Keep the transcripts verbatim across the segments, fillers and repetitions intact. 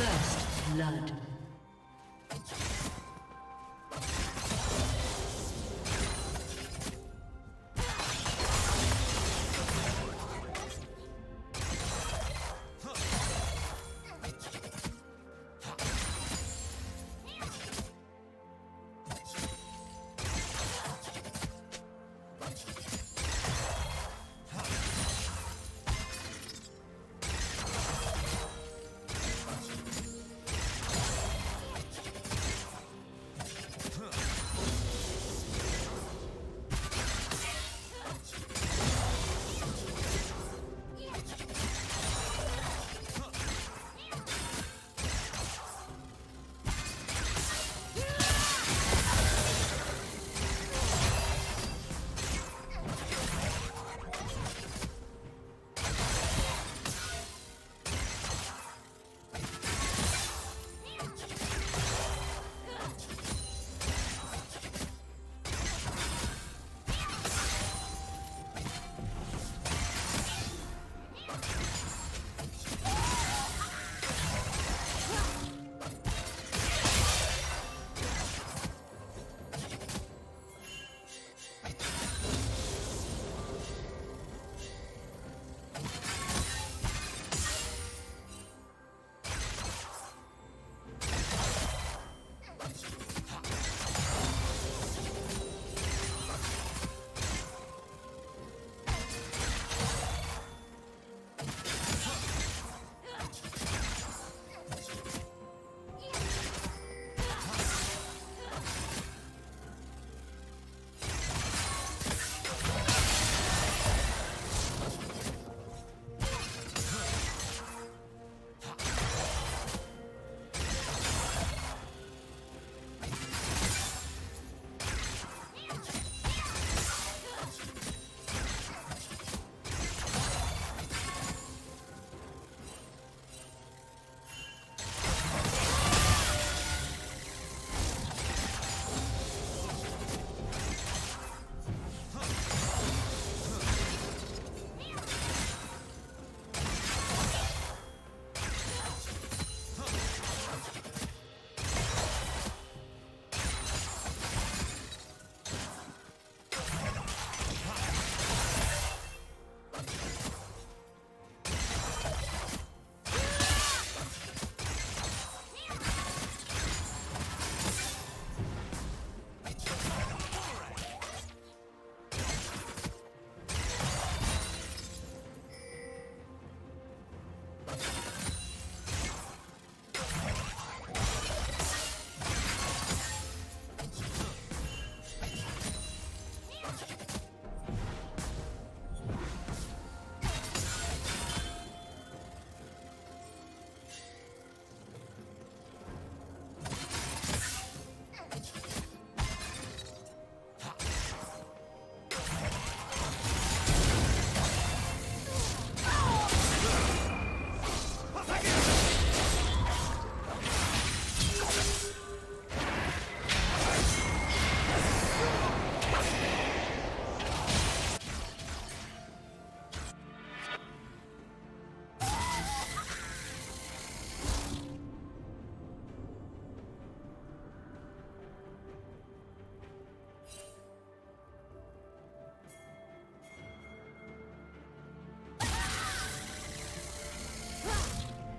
First blood.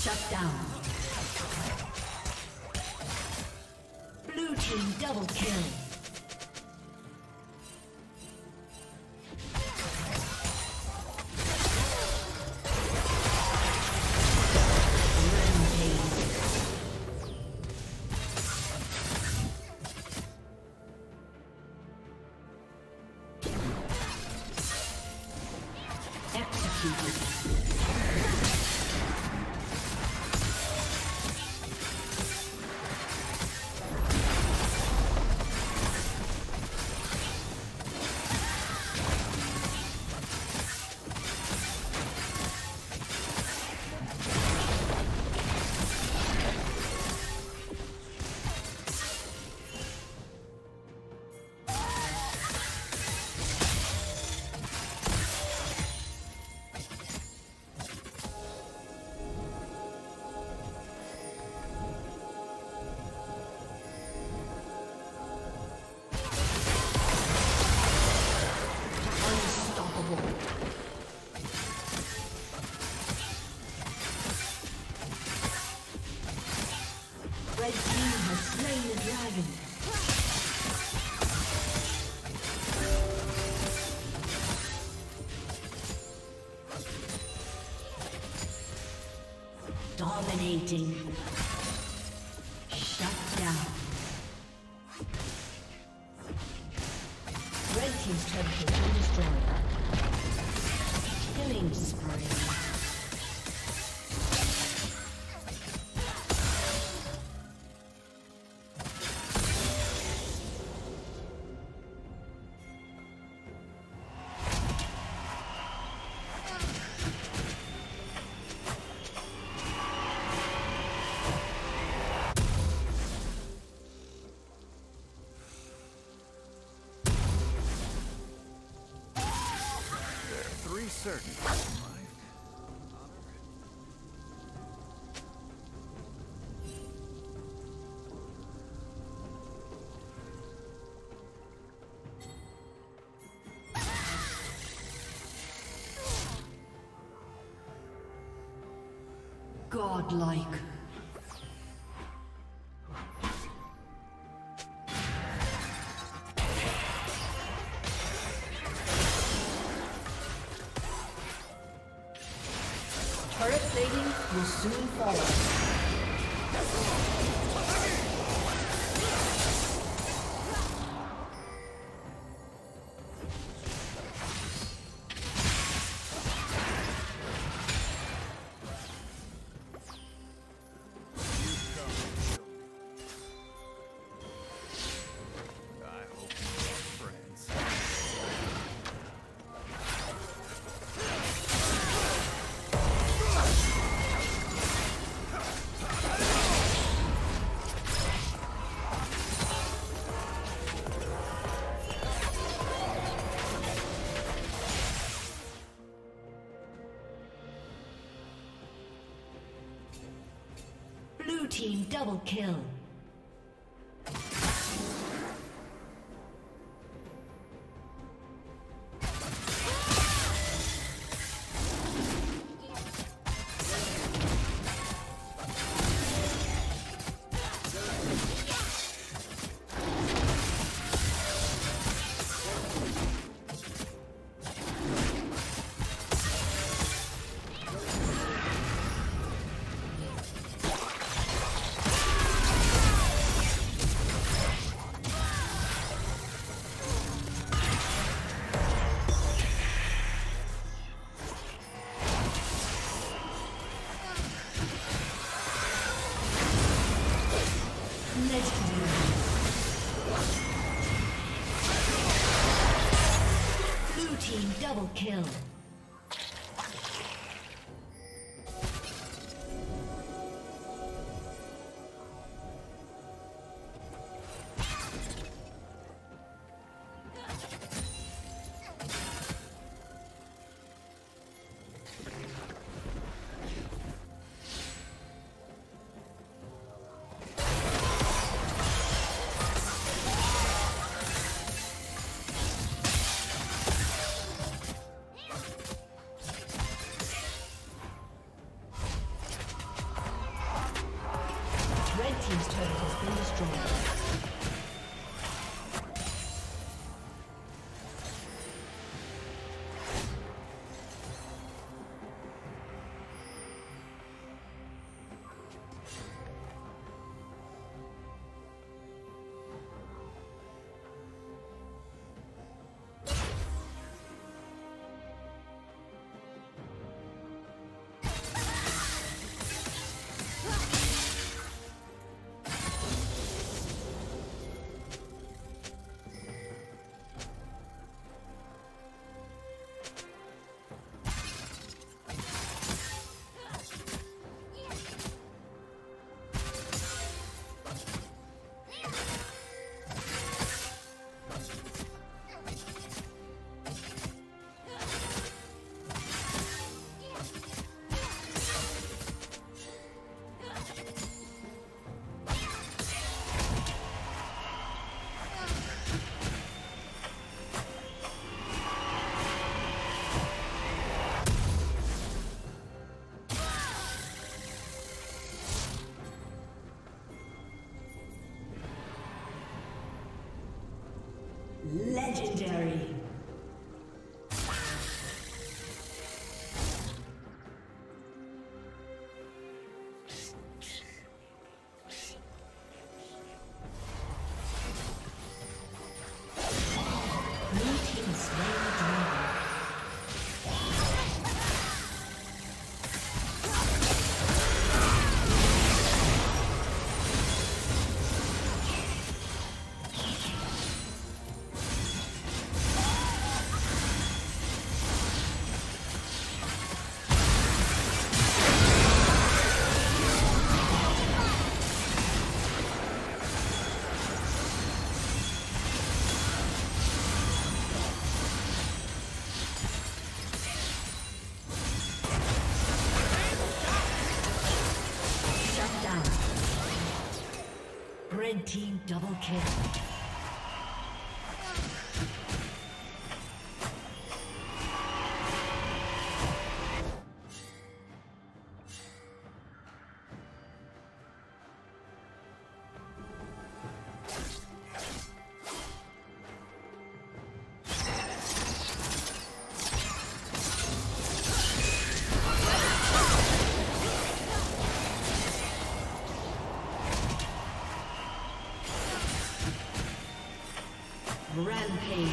Shut down. Blue team double kill. Dominating. Shut down. Red team's turret has been destroyed. Killing spree. Certain. Godlike. Will soon Blue team double kill. Double kill. Legendary. Red team double kill. Rampage.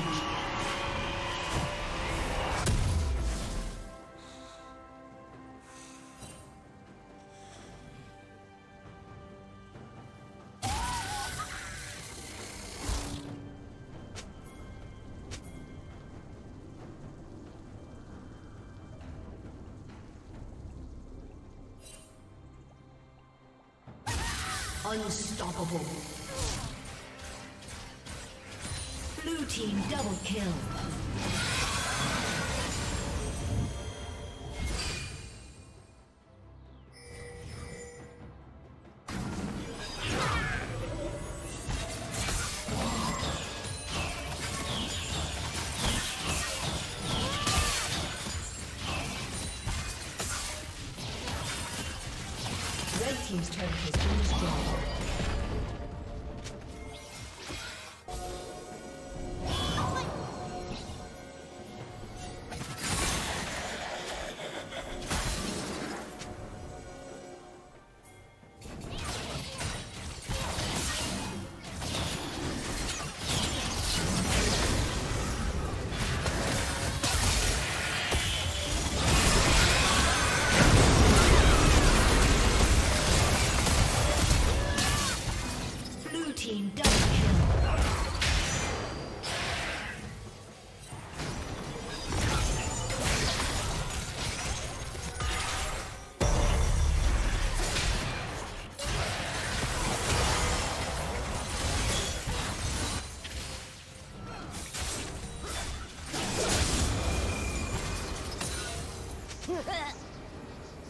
Unstoppable. Team double kill. team's turret has been destroyed.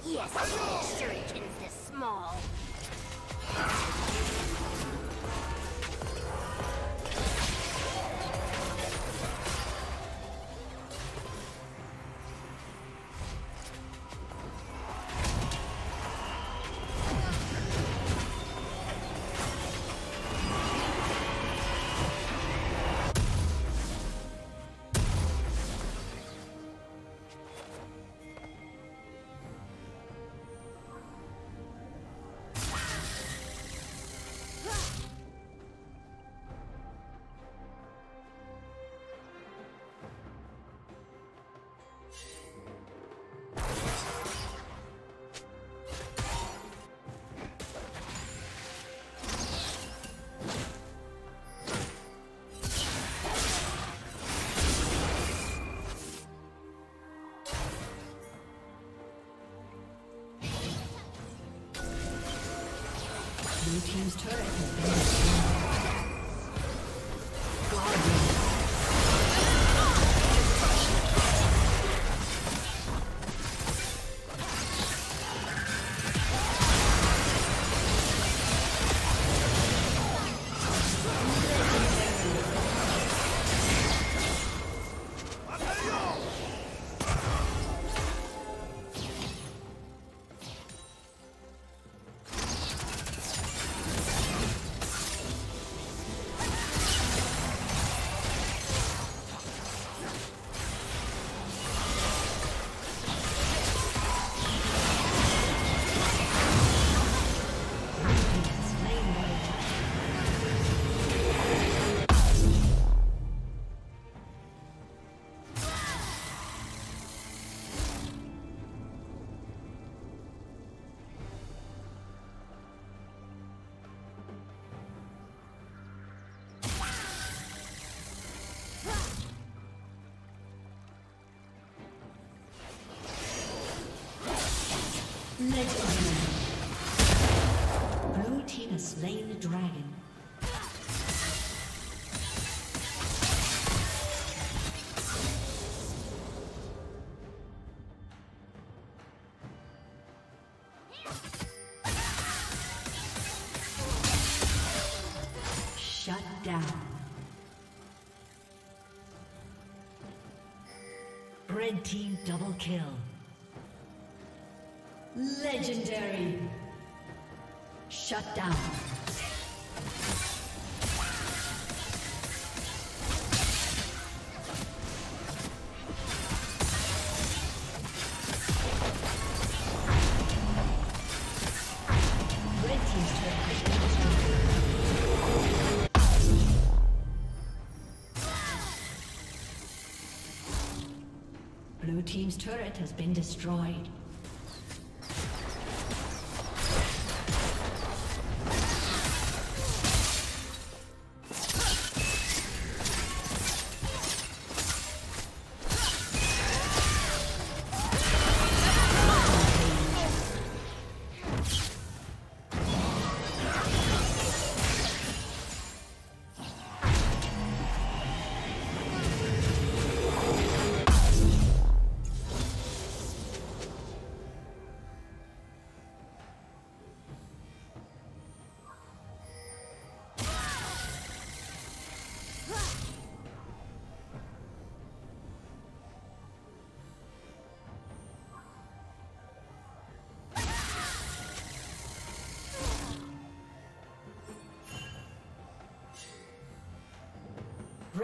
Yes, shurikens this small. Blue team's turret has been destroyed. Guardian. Blue team has slain the dragon. Shut down. Red team double kill. Legendary. Shut down. Blue team's turret has been destroyed.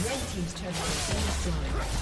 Red Team's turret has been destroyed.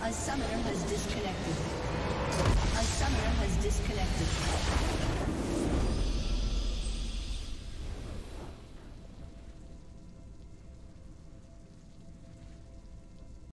A summoner has disconnected. A summoner has disconnected.